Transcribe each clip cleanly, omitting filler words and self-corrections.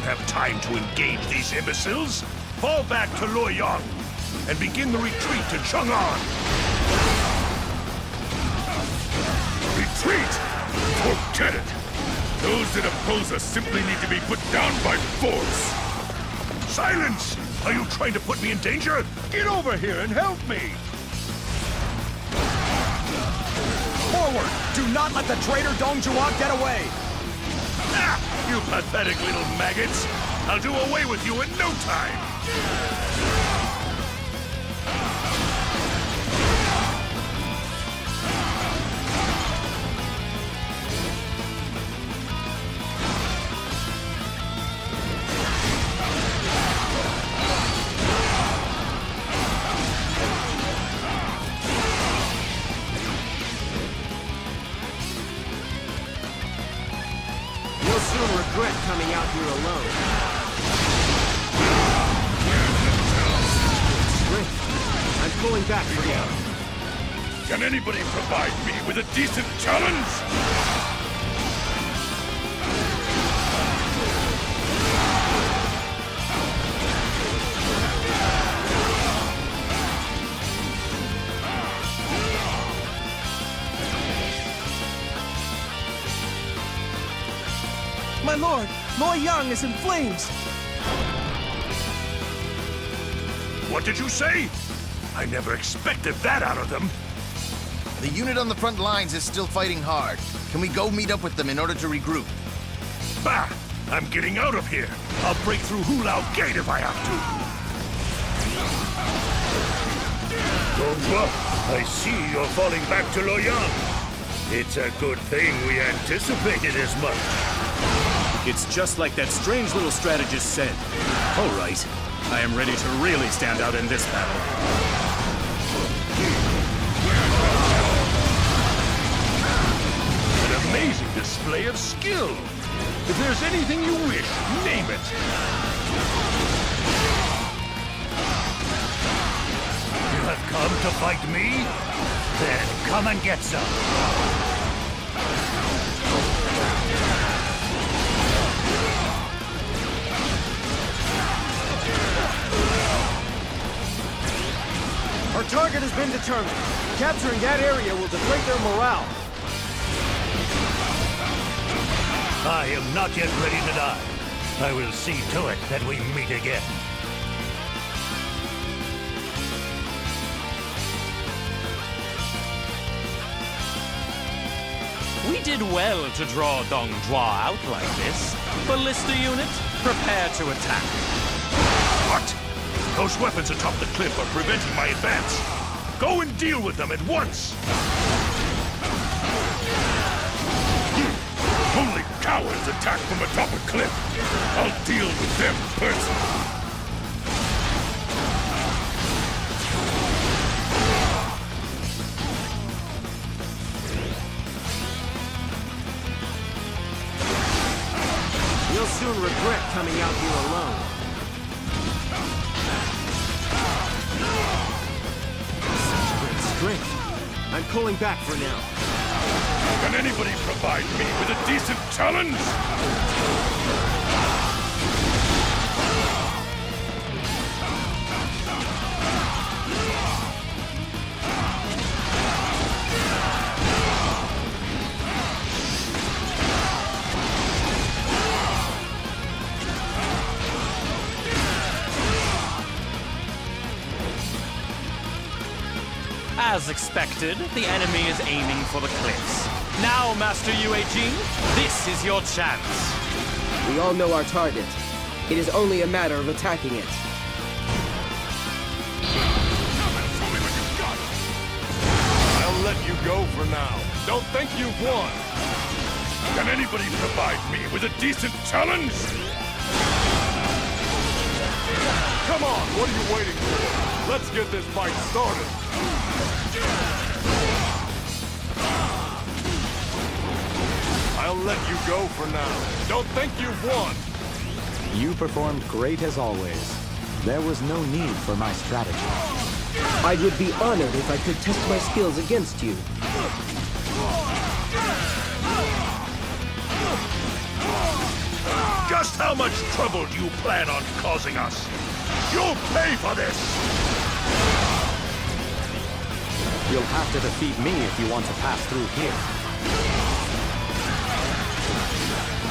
still have time to engage these imbeciles, fall back to Luoyang and begin the retreat to Chang'an. Retreat? Forget it. Those that oppose us simply need to be put down by force. Silence! Are you trying to put me in danger? Get over here and help me! Forward! Do not let the traitor Dong Zhuo get away! Ah, you pathetic little maggots! I'll do away with you in no time! Decent challenge? My lord, Luoyang is in flames! What did you say? I never expected that out of them. The unit on the front lines is still fighting hard. Can we go meet up with them in order to regroup? Bah! I'm getting out of here! I'll break through Hulao Gate if I have to! Dong Gua, I see you're falling back to Luoyang. It's a good thing we anticipated as much. It's just like that strange little strategist said. All right, I am ready to really stand out in this battle. Amazing display of skill! If there's anything you wish, name it! You have come to fight me? Then come and get some! Our target has been determined. Capturing that area will deflate their morale. I am not yet ready to die. I will see to it that we meet again. We did well to draw Dong Zhuo out like this. Ballista unit, prepare to attack. What? Those weapons atop the cliff are preventing my advance. Go and deal with them at once! Only cowards attack from atop a cliff. I'll deal with them first. You'll soon regret coming out here alone. Such great strength. I'm pulling back for now. Can anybody provide me with a decent challenge? As expected, the enemy is aiming for the cliffs. Now, Master UAG, this is your chance. We all know our target. It is only a matter of attacking it. Come and tell me what you've got. I'll let you go for now. Don't think you've won. Can anybody provide me with a decent challenge? Come on, what are you waiting for? Let's get this fight started. I'll let you go for now. Don't think you've won! You performed great as always. There was no need for my strategy. I would be honored if I could test my skills against you. Just How much trouble do you plan on causing us? You'll pay for this! You'll have to defeat me if you want to pass through here.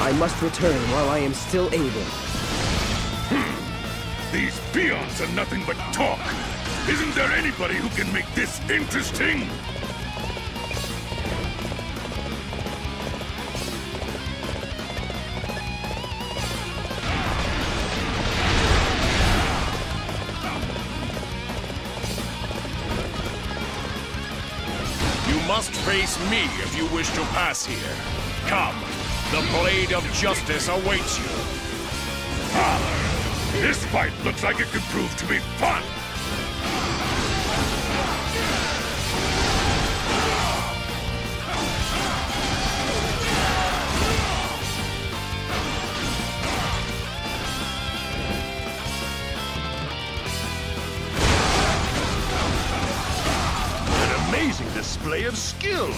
I must return while I am still able. These peons are nothing but talk. Isn't there anybody who can make this interesting? You must face me if you wish to pass here. Come, the blade of justice awaits you. Father, this fight looks like it could prove to be fun. Display of skill.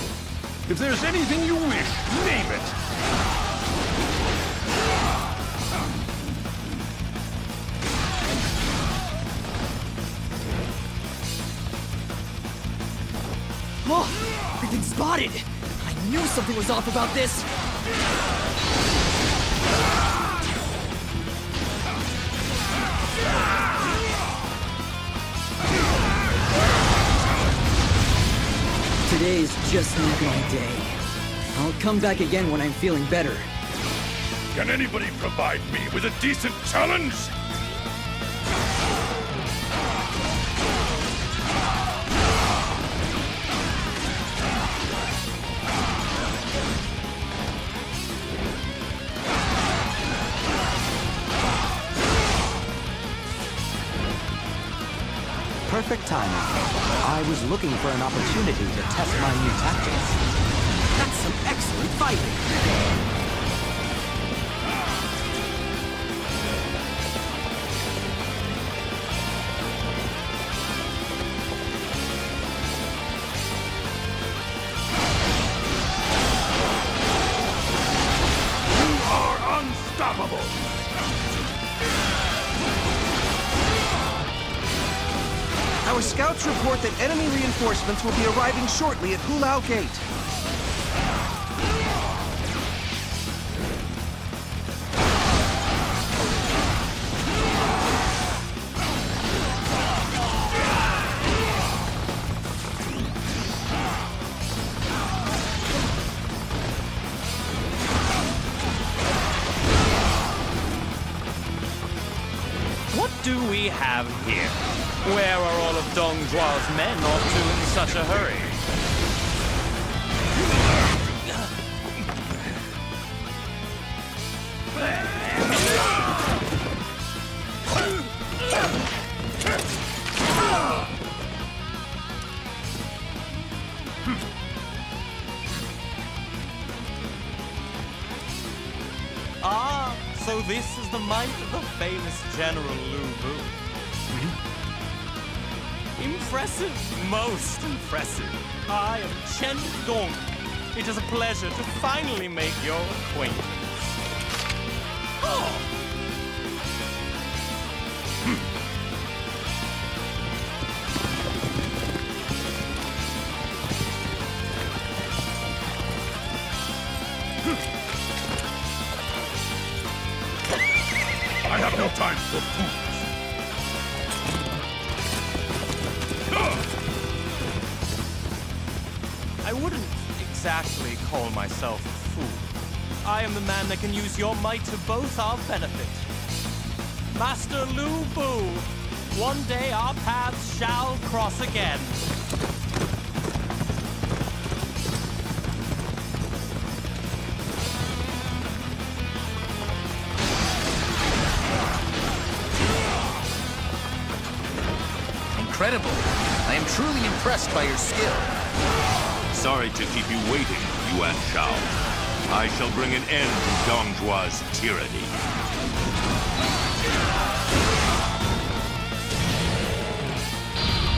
If there's anything you wish, name it. Look, we've been spotted. I knew something was off about this. Today's just not my day. I'll come back again when I'm feeling better. Can anybody provide me with a decent challenge? Perfect timing. I was looking for an opportunity to test my new tactics. That's some excellent fighting! You are unstoppable! Our scouts report that enemy reinforcements will be arriving shortly at Hulao Gate. What do we have here? Where are all of Dong Zhuo's men off to in such a hurry? Ah, so this is the might of the famous General Lu Bu. Impressive, most impressive. I am Chen Dong. It is a pleasure to finally make your acquaintance. Oh. I have no time for food. I wouldn't exactly call myself a fool. I am the man that can use your might to both our benefit. Master Lu Bu, one day our paths shall cross again. Incredible. I am truly impressed by your skill. Sorry to keep you waiting, Yuan Shao. I shall bring an end to Dong Zhuo's tyranny.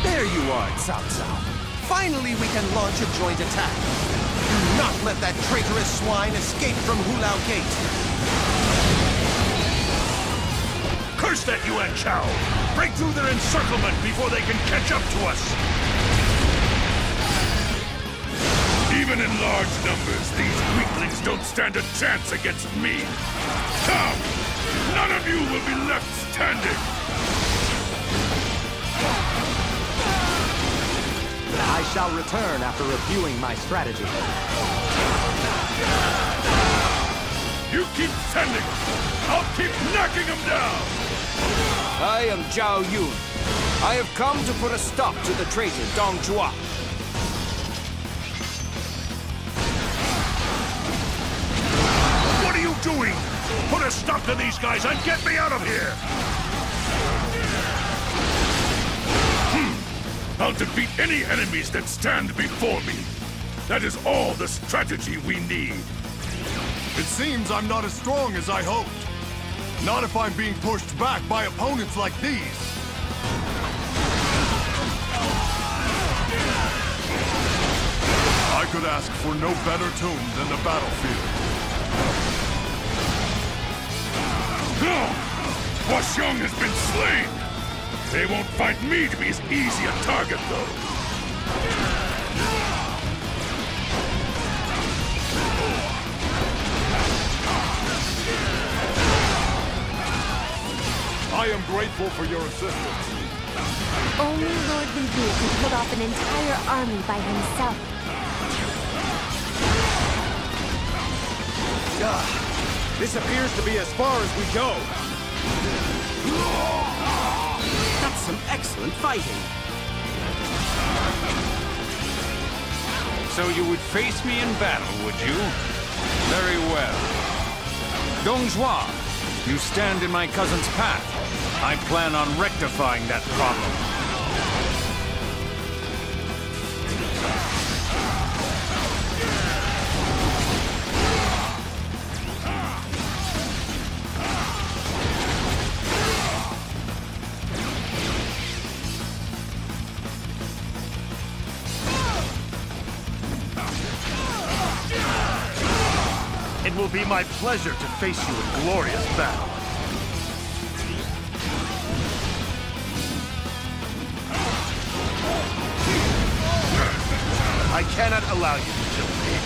There you are, Cao Cao. Finally we can launch a joint attack. Do not let that traitorous swine escape from Hulao Gate. Curse that Yuan Shao! Break through their encirclement before they can catch up to us! Even in large numbers, these weaklings don't stand a chance against me! Come! None of you will be left standing! I shall return after reviewing my strategy. You keep sending! I'll keep knocking them down! I am Zhao Yun. I have come to put a stop to the traitor Dong Gua. What are you doing? Put a stop to these guys and get me out of here! I'll defeat any enemies that stand before me. That is all the strategy we need. It seems I'm not as strong as I hoped. Not if I'm being pushed back by opponents like these. I could ask for no better tomb than the battlefield. No! Hua Xiong has been slain! They won't find me to be as easy a target, though. I am grateful for your assistance. Only Lord Lu Bu can put off an entire army by himself. This appears to be as far as we go. That's some excellent fighting. So you would face me in battle, would you? Very well. Dong Zhuo, you stand in my cousin's path. I plan on rectifying that problem. It will be my pleasure to face you in glorious battle. I cannot allow you to kill me.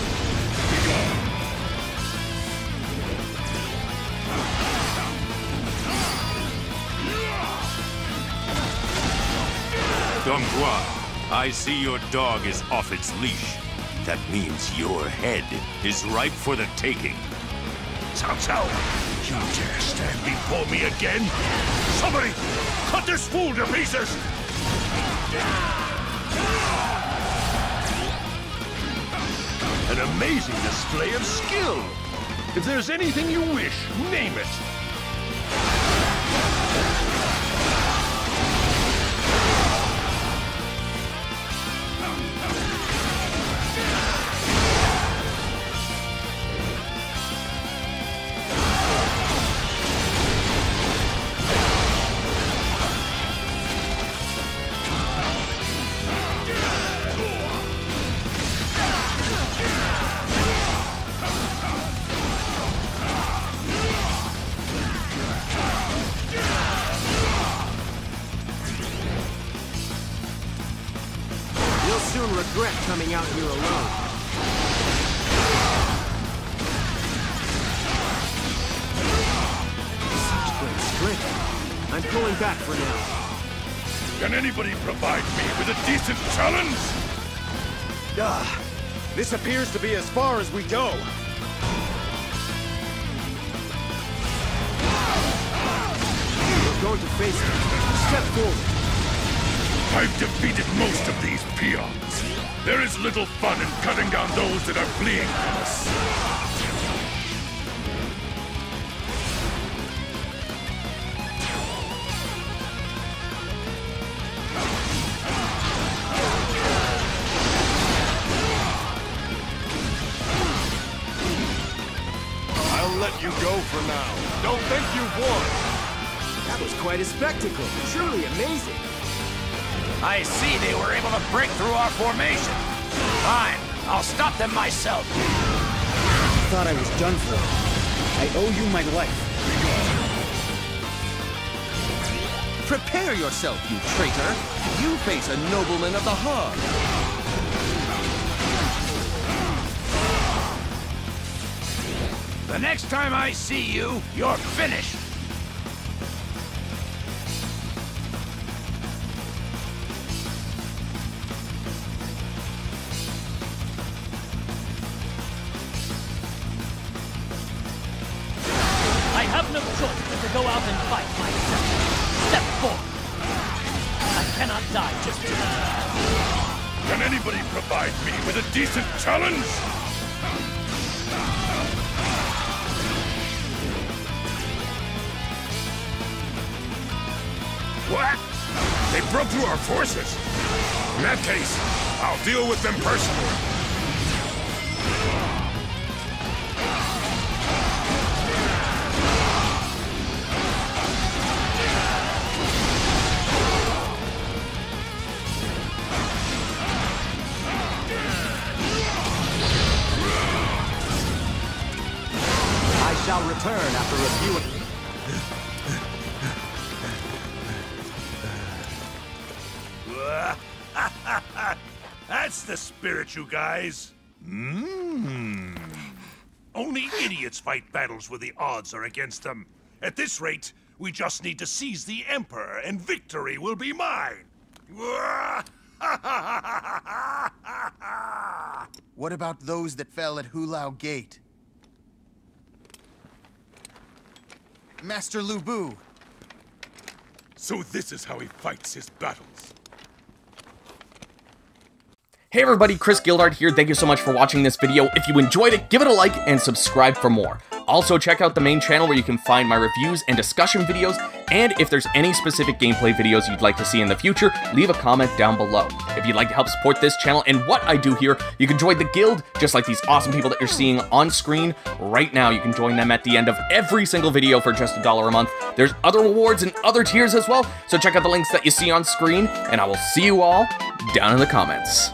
Dong Gua, I see your dog is off its leash. That means your head is ripe for the taking. Cao Cao, you dare stand before me again? Somebody, cut this fool to pieces! An amazing display of skill! If there's anything you wish, name it! Regret coming out here alone. Such great strength. I'm pulling back for now. Can anybody provide me with a decent challenge? This appears to be as far as we go. We're going to face it. Step forward. I've defeated most of these peons. There is little fun in cutting down those that are fleeing from us. I'll let you go for now. Don't think you've won. That was quite a spectacle. Truly amazing. I see they were able to break through our formation. Fine, I'll stop them myself. I thought I was done for. I owe you my life. Prepare yourself, you traitor! You face a nobleman of the Han! The next time I see you, you're finished! I have no choice but to go out and fight myself. Step forward! I cannot die just to live. Can anybody provide me with a decent challenge? What? They broke through our forces! In that case, I'll deal with them personally. I shall return after reviewing... That's the spirit, you guys. Only idiots fight battles where the odds are against them. At this rate, we just need to seize the Emperor, and victory will be mine. What about those that fell at Hulao Gate? Master Lu Bu. So this is how he fights his battles. Hey everybody, Chris Gildart here. Thank you so much for watching this video. If you enjoyed it, give it a like and subscribe for more. Also, check out the main channel where you can find my reviews and discussion videos, and if there's any specific gameplay videos you'd like to see in the future, leave a comment down below. If you'd like to help support this channel and what I do here, you can join the guild, just like these awesome people that you're seeing on screen right now. You can join them at the end of every single video for just $1 a month. There's other rewards and other tiers as well, so check out the links that you see on screen, and I will see you all down in the comments.